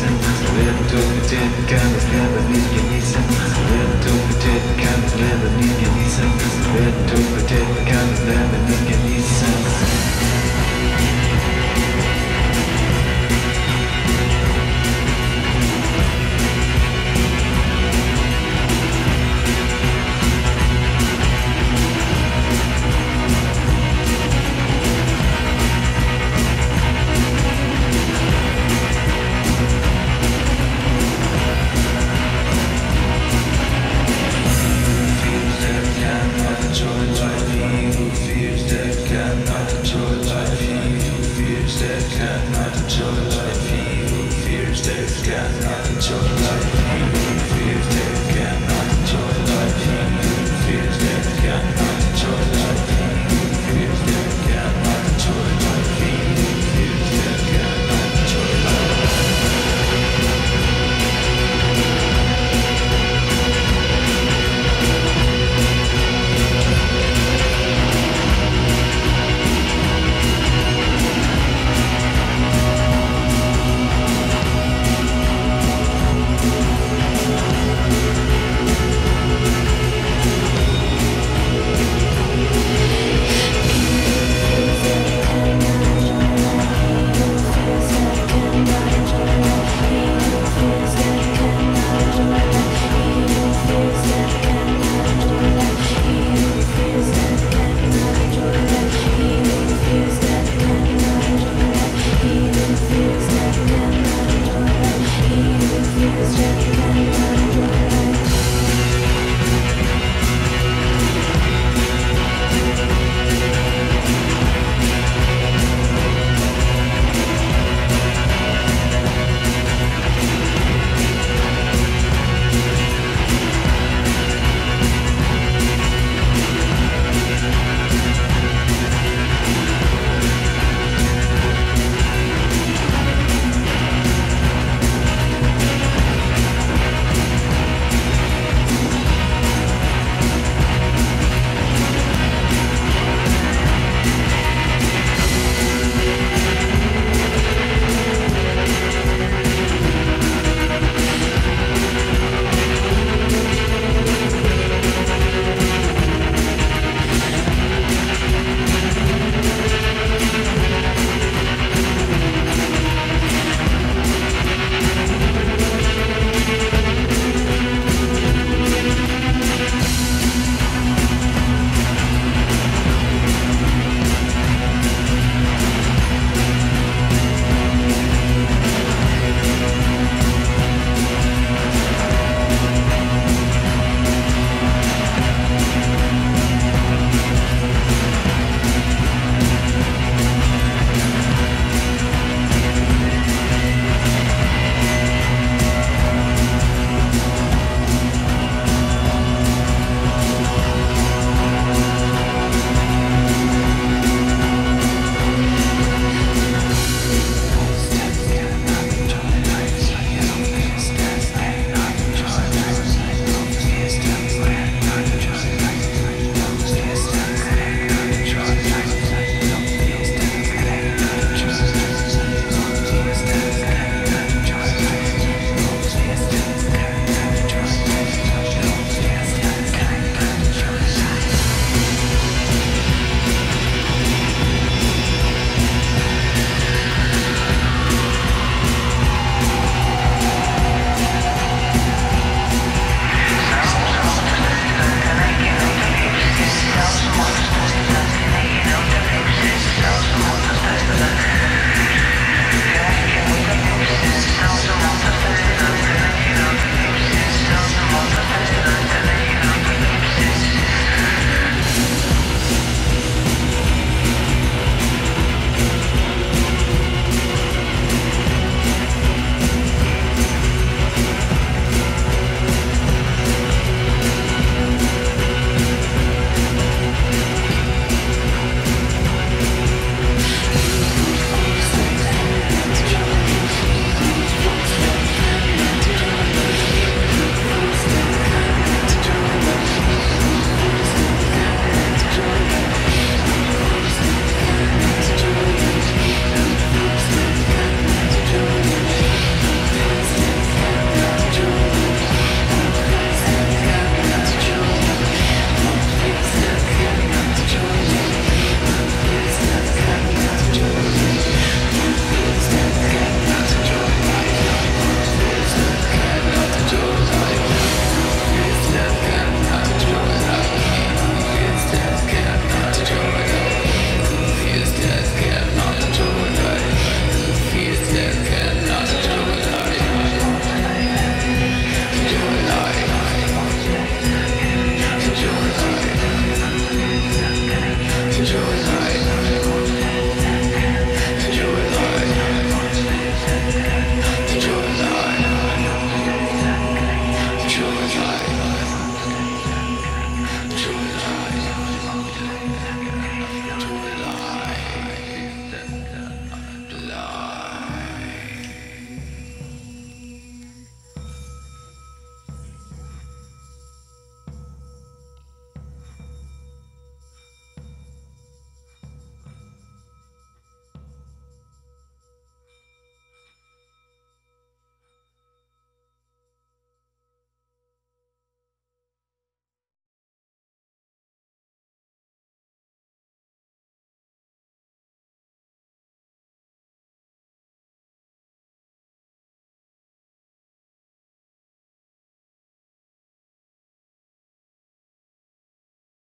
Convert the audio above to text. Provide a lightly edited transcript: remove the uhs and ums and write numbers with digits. Fears that cannot enjoy life. Fears that